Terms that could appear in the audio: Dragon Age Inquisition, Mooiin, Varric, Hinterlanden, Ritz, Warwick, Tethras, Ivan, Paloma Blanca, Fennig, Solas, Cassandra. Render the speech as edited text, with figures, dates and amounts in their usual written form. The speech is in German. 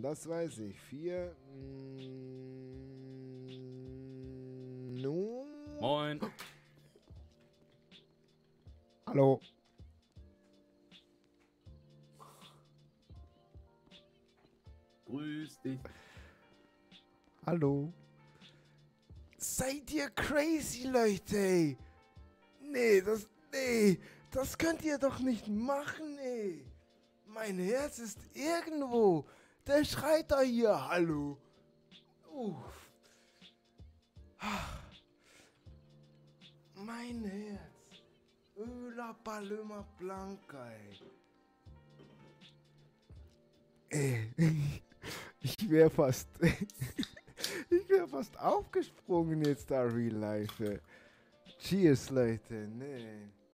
Das weiß ich. 4. No. Moin. Hallo. Grüß dich. Hallo. Seid ihr crazy, Leute? Nee, das könnt ihr doch nicht machen, ey. Mein Herz ist irgendwo. Der schreit da hier, hallo. Uff. Ach. Mein Herz. Öla Paloma Blanca, ey. Ich wäre fast... ich wäre fast aufgesprungen jetzt da, Real Life. Cheers, Leute, nee.